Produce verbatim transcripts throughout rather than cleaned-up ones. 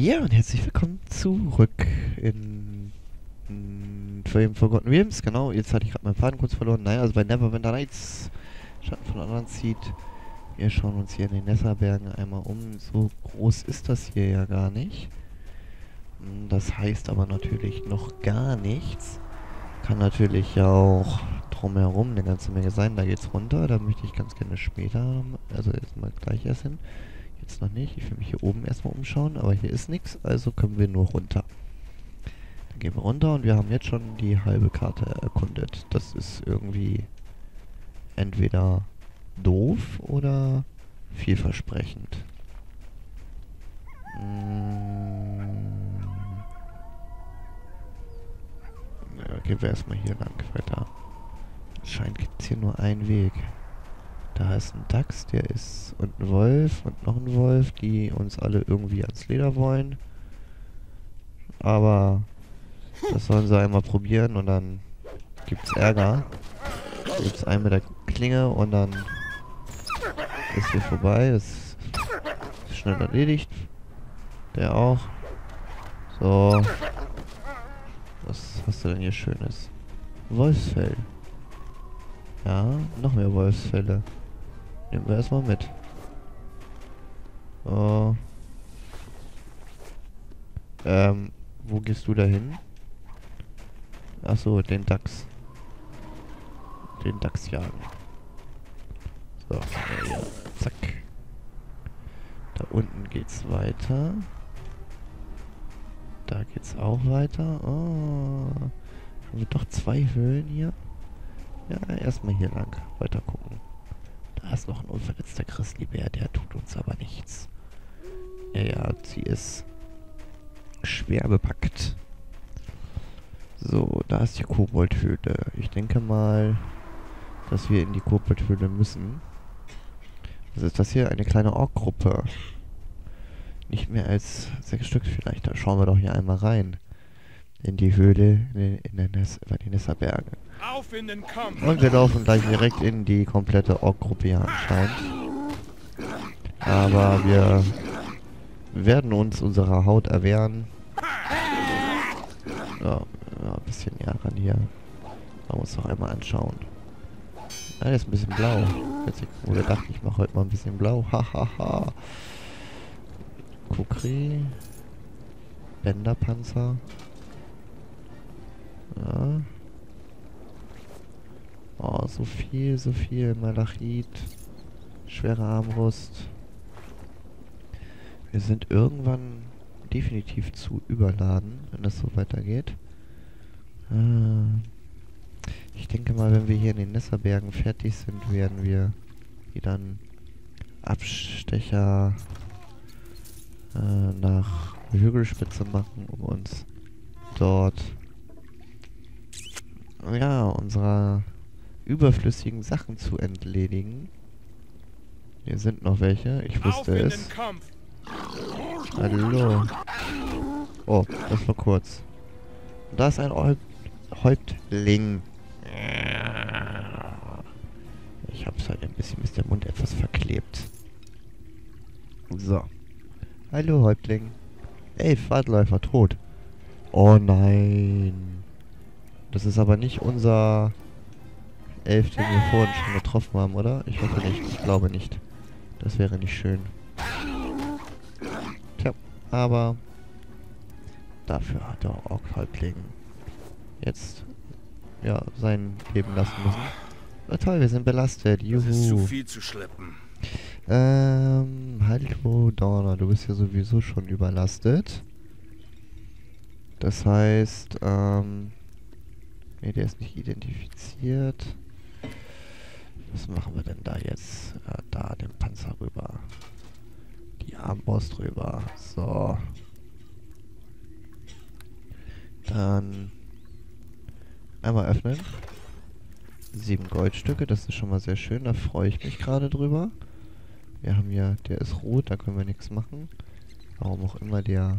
Ja, und herzlich willkommen zurück in, in, in Forgotten Realms. Genau, jetzt hatte ich gerade meinen Faden kurz verloren. Naja, also bei Neverwinter Nights, Schatten von Undernzit. Wir schauen uns hier in den Nesserbergen einmal um. So groß ist das hier ja gar nicht. Das heißt aber natürlich noch gar nichts. Kann natürlich ja auch drumherum eine ganze Menge sein. Da geht's runter, da möchte ich ganz gerne später, also jetzt mal gleich erst hin. Jetzt noch nicht, ich will mich hier oben erstmal umschauen, aber hier ist nichts, also können wir nur runter. Dann gehen wir runter und wir haben jetzt schon die halbe Karte erkundet. Das ist irgendwie entweder doof oder vielversprechend. Hm. Ja, gehen wir erstmal hier lang weiter. Scheint gibt es hier nur einen Weg. Da ist ein Dachs, der ist, und ein Wolf und noch ein Wolf, die uns alle irgendwie ans Leder wollen. Aber das sollen sie einmal probieren und dann gibt's Ärger. Gibt's einen mit der Klinge und dann ist hier vorbei. Das ist schnell erledigt. Der auch. So. Was hast du denn hier Schönes? Wolfsfell. Ja, noch mehr Wolfsfälle. Nehmen wir erstmal mit. So. Ähm, wo gehst du da hin? Achso, den Dachs. Den Dachs jagen. So, ja, zack. Da unten geht's weiter. Da geht's auch weiter. Oh. Haben wir doch zwei Höhlen hier? Ja, erstmal hier lang. Weiter gucken. Da ist noch ein unverletzter Christlibär, der tut uns aber nichts. Ja, ja, sie ist schwer bepackt. So, da ist die Koboldhöhle. Ich denke mal, dass wir in die Koboldhöhle müssen. Was ist das hier? Eine kleine Ork-Gruppe. Nicht mehr als sechs Stück vielleicht. Da schauen wir doch hier einmal rein. In die Höhle, in, in den Ness, über die Nesserberge. Und wir laufen gleich direkt in die komplette Ork-Gruppe hier anscheinend. Aber wir werden uns unserer Haut erwehren. Ja, ja, ein bisschen näher ran hier. Wollen wir uns doch einmal anschauen. Ah, der ist ein bisschen blau. Oder dachte ich, mache heute mal ein bisschen blau. Hahaha. Kukri. Banderpanzer. Ja. Oh, so viel, so viel. Malachit. Schwere Armbrust. Wir sind irgendwann definitiv zu überladen, wenn das so weitergeht. Ah. Ich denke mal, wenn wir hier in den Nesserbergen fertig sind, werden wir wieder einen Abstecher äh, nach Hugelspitze machen, um uns dort... ja, unserer überflüssigen Sachen zu entledigen. Hier sind noch welche, ich wusste es. Hallo. Oh, das war kurz. Und da ist ein Häupt Häuptling. Ich hab's halt ein bisschen mit dem Mund etwas verklebt. So. Hallo, Häuptling. Elf Waldläufer tot. Oh nein. Das ist aber nicht unser Elf, den wir vorhin schon getroffen haben, oder? Ich hoffe nicht. Ich glaube nicht. Das wäre nicht schön. Tja, aber dafür hat er auch Häuptling jetzt ja sein Leben lassen müssen. Oh, toll, wir sind belastet. Juhu. Das ist zu viel zu schleppen. Ähm, hallo Donner, du bist ja sowieso schon überlastet. Das heißt, ähm... Ne, der ist nicht identifiziert. Was machen wir denn da jetzt? Ja, da, den Panzer rüber. Die Armbrust rüber. So. Dann einmal öffnen. Sieben Goldstücke, das ist schon mal sehr schön. Da freue ich mich gerade drüber. Wir haben ja, der ist rot, da können wir nichts machen. Warum auch immer der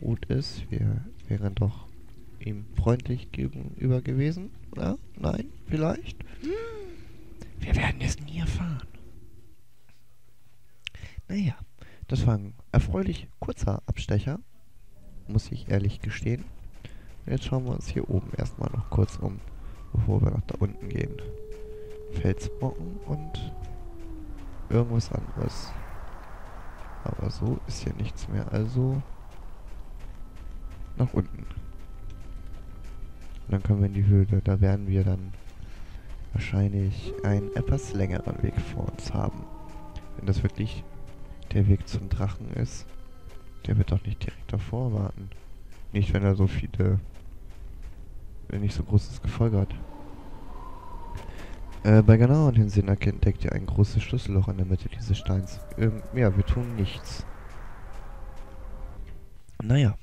rot ist. Wir wären doch ihm freundlich gegenüber gewesen. Ja? Nein? Vielleicht? Wir werden es nie erfahren. Naja, das war ein erfreulich kurzer Abstecher, muss ich ehrlich gestehen. Und jetzt schauen wir uns hier oben erstmal noch kurz um, bevor wir nach da unten gehen. Felsbrocken und irgendwas anderes. Aber so ist hier nichts mehr, also nach unten. Und dann können wir in die Höhle, da werden wir dann wahrscheinlich einen etwas längeren Weg vor uns haben. Wenn das wirklich der Weg zum Drachen ist, der wird doch nicht direkt davor warten. Nicht, wenn er so viele, wenn er nicht so großes Gefolge hat. Äh, bei genauerem Hinsehen entdeckt ihr ein großes Schlüsselloch in der Mitte dieses Steins. Ähm, ja, wir tun nichts. Naja.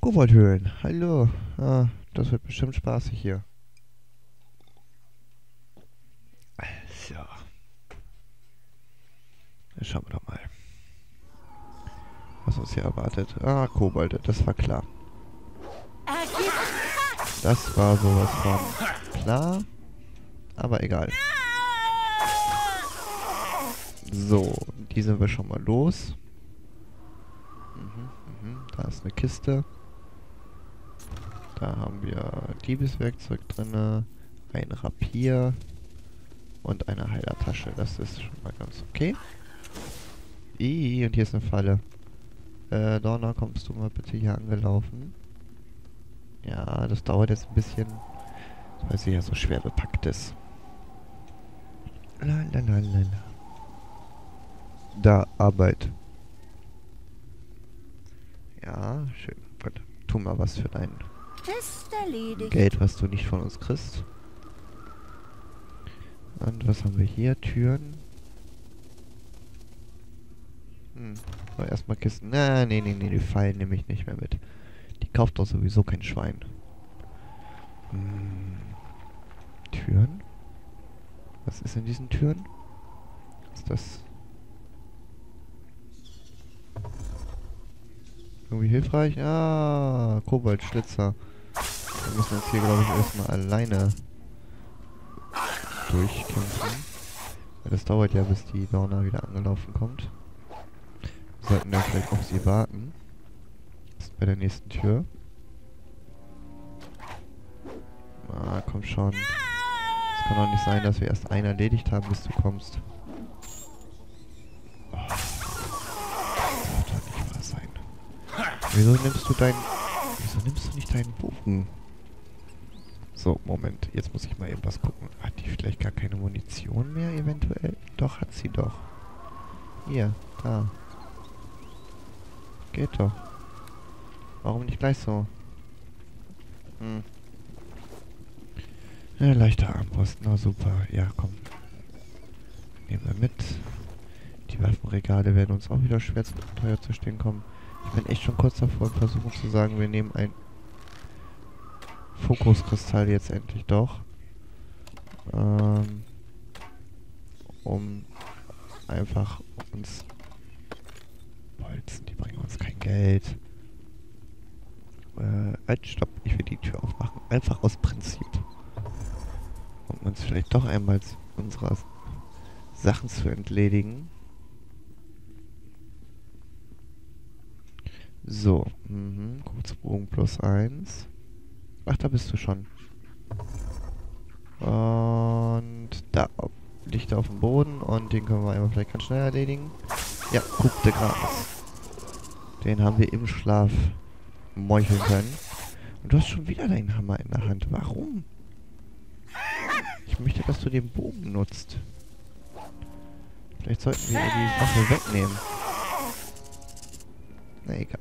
Koboldhöhlen, hallo. Ah, das wird bestimmt spaßig hier. So. Dann schauen wir doch mal, was uns hier erwartet. Ah, Kobolde, das war klar. Das war sowas von klar. Aber egal. So, die sind wir schon mal los. Mhm, mhm, da ist eine Kiste. Da haben wir Diebeswerkzeug drin, ein Rapier und eine Heilertasche. Das ist schon mal ganz okay. Ih, und hier ist eine Falle. Äh, Donna, kommst du mal bitte hier angelaufen? Ja, das dauert jetzt ein bisschen, weil sie ja so schwer bepackt ist. La, la, la, la, la. Da, Arbeit. Ja, schön. Gott, tu mal was für dein Geld, was du nicht von uns kriegst. Und was haben wir hier? Türen. Hm, aber erstmal Kisten. Na, nee, nee, nee, die Fallen nehme ich nicht mehr mit. Die kauft doch sowieso kein Schwein. Hm. Türen? Was ist in diesen Türen? Ist das irgendwie hilfreich? Ah, Koboldschlitzer. Wir müssen jetzt hier, glaube ich, erstmal alleine durchkämpfen. Das dauert ja, bis die Donna wieder angelaufen kommt. Wir sollten dann vielleicht auf sie warten. Das ist bei der nächsten Tür. Ah, komm schon. Es kann doch nicht sein, dass wir erst einen erledigt haben, bis du kommst. Oh. Das darf doch nicht wahr sein. Wieso nimmst du deinen... Wieso nimmst du nicht deinen Bogen? So, Moment. Jetzt muss ich mal eben was gucken. Hat die vielleicht gar keine Munition mehr, eventuell? Doch, hat sie doch. Hier, da. Geht doch. Warum nicht gleich so? Hm. Ja, leichter Armbrust, na super. Ja, komm. Nehmen wir mit. Die Waffenregale werden uns auch wieder schwer zu teuer zu stehen kommen. Ich bin echt schon kurz davor und versuche zu sagen, wir nehmen ein Fokuskristall jetzt endlich doch. Ähm, um einfach uns Bolzen, die bringen uns kein Geld. Äh, halt, stopp, ich will die Tür aufmachen. Einfach aus Prinzip. Um uns vielleicht doch einmal unserer Sachen zu entledigen. So, mhm, Kurzbogen plus eins. Ach, da bist du schon. Und da, Lichter auf dem Boden und den können wir einmal vielleicht ganz schnell erledigen. Ja, guck, der Gras. Den haben wir im Schlaf meucheln können. Und du hast schon wieder deinen Hammer in der Hand. Warum? Ich möchte, dass du den Bogen nutzt. Vielleicht sollten wir die Waffe wegnehmen. Na egal.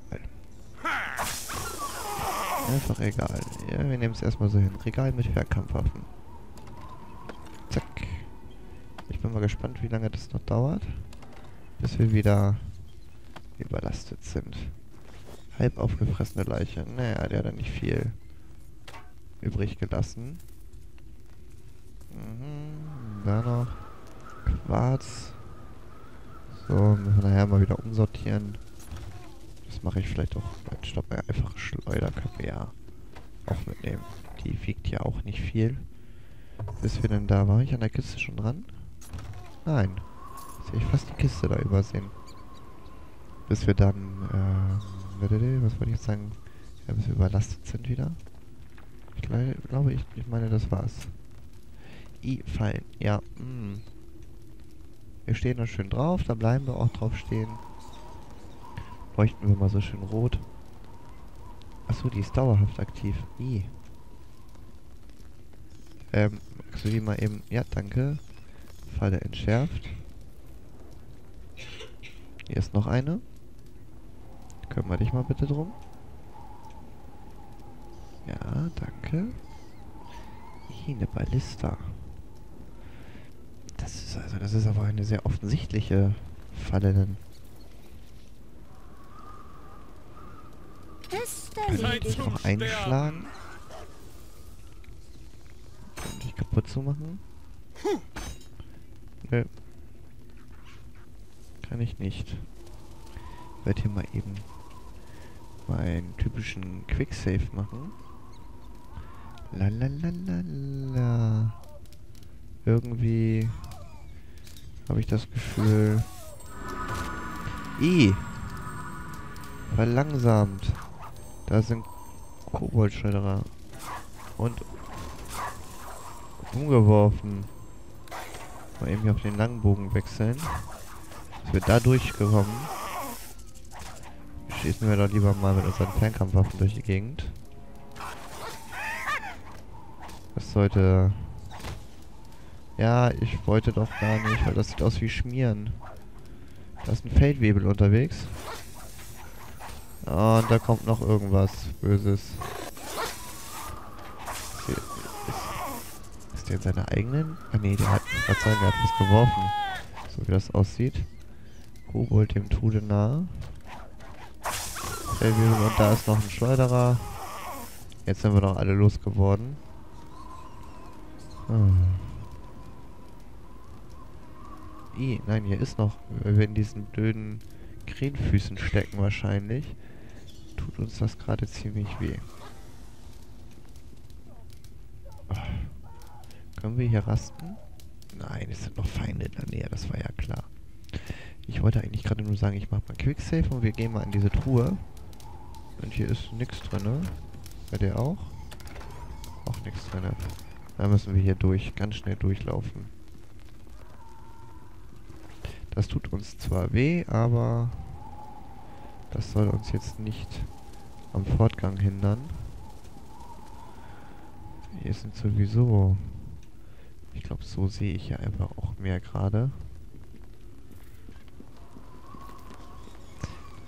Einfach egal. Ja, wir nehmen es erstmal so hin. Regal mit Fernkampfwaffen. Zack. Ich bin mal gespannt, wie lange das noch dauert, bis wir wieder überlastet sind. Halb aufgefressene Leiche. Naja, der hat ja nicht viel übrig gelassen. Mhm, da noch Quarz. So, müssen wir nachher mal wieder umsortieren. Das mache ich vielleicht auch. Ich glaube, einfache Schleuder können wir ja auch mitnehmen. Die wiegt ja auch nicht viel. Bis wir denn da... War ich an der Kiste schon dran? Nein. Jetzt habe ich fast die Kiste da übersehen. bis wir dann, äh, was wollte ich jetzt sagen, ja, bis wir überlastet sind wieder. Ich glaube, glaub ich, ich meine, das war's. I, fallen, ja, mh. Wir stehen da schön drauf, da bleiben wir auch drauf stehen. Leuchten wir mal so schön rot. Achso, die ist dauerhaft aktiv. I. Ähm, magst du die mal eben... Ja, danke. Falle entschärft. Hier ist noch eine. Kümmern wir dich mal bitte drum. Ja, danke. I, eine Ballista. Das ist also, das ist aber eine sehr offensichtliche Falle denn. Kann ich noch einschlagen? Um dich kaputt zu machen? Nö. Nee. Kann ich nicht. Ich werde hier mal eben meinen typischen Quicksave machen. La la la la la. Irgendwie habe ich das Gefühl. I. Verlangsamt. Da sind Koboldschneiderer. Und umgeworfen. Mal eben hier auf den Langbogen wechseln. Dass wir da durchgekommen. Schießen wir doch lieber mal mit unseren Fernkampfwaffen durch die Gegend. Das sollte... Ja, ich wollte doch gar nicht, weil das sieht aus wie Schmieren. Da ist ein Feldwebel unterwegs. Und da kommt noch irgendwas Böses. Ist, ist der in seiner eigenen? Ah ne, der hat, was sagen, der hat was geworfen. So wie das aussieht. Kobold dem Tode nahe. Und da ist noch ein Schleuderer. Jetzt sind wir doch alle losgeworden. Hm. I, nein, hier ist noch, wenn wir in diesen blöden Krähenfüßen stecken wahrscheinlich, tut uns das gerade ziemlich weh. Oh. Können wir hier rasten? Nein, es sind noch Feinde in der Nähe, das war ja klar. Ich wollte eigentlich gerade nur sagen, ich mache mal Quicksave und wir gehen mal in diese Truhe. Und hier ist nichts drin, ne? Bei dir auch? Auch nichts drin. Da müssen wir hier durch, ganz schnell durchlaufen. Das tut uns zwar weh, aber das soll uns jetzt nicht am Fortgang hindern. Hier sind sowieso... Ich glaube, so sehe ich ja einfach auch mehr gerade.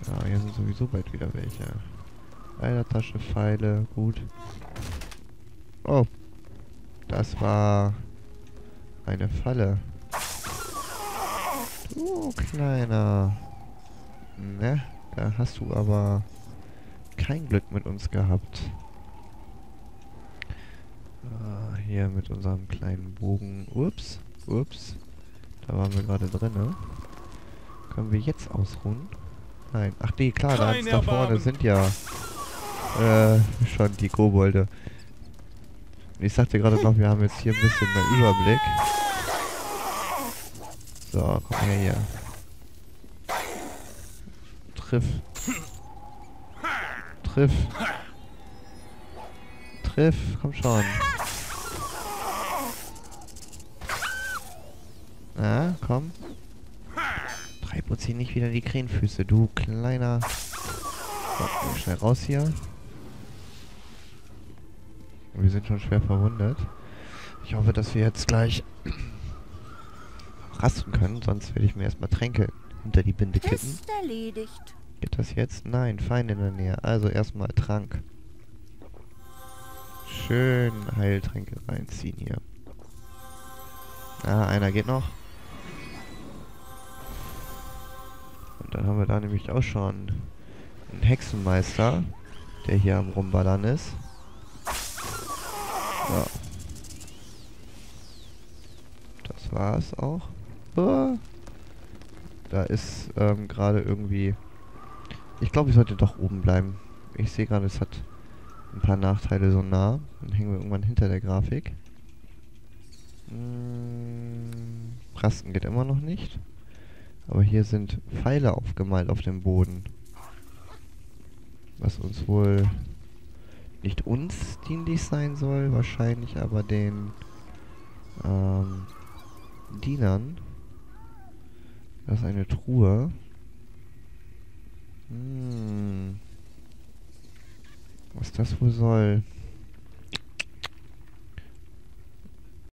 Ja, hier sind sowieso bald wieder welche. Leitertasche, Pfeile, gut. Oh, das war eine Falle. Du Kleiner. Ne, da hast du aber kein Glück mit uns gehabt. Ah, hier mit unserem kleinen Bogen. Ups, ups. Da waren wir gerade drin, ne? Können wir jetzt ausruhen? Nein. Ach nee, klar, da, da vorne sind ja äh, schon die Kobolde. Ich sagte gerade noch, wir haben jetzt hier ein bisschen mehr Überblick. So, komm her hier. Triff. Triff. Triff, komm schon. Na, komm. Treib uns hier nicht wieder in die Krähenfüße, du kleiner. So, schnell raus hier. Wir sind schon schwer verwundet. Ich hoffe, dass wir jetzt gleich... rasten können, sonst werde ich mir erstmal Tränke hinter die Binde kippen. Ist erledigt. Geht das jetzt? Nein, Feinde in der Nähe. Also erstmal Trank. Schön Heiltränke reinziehen hier. Ah, einer geht noch. Und dann haben wir da nämlich auch schon einen Hexenmeister, der hier am Rumballern ist. Ja. Das war's auch. Da ist ähm, gerade irgendwie... Ich glaube, ich sollte doch oben bleiben. Ich sehe gerade, es hat ein paar Nachteile so nah. Dann hängen wir irgendwann hinter der Grafik. Hm, Rasten geht immer noch nicht. Aber hier sind Pfeile aufgemalt auf dem Boden. Was uns wohl nicht uns dienlich sein soll, wahrscheinlich aber den ähm, Dienern. Das ist eine Truhe. Hm. Was das wohl soll?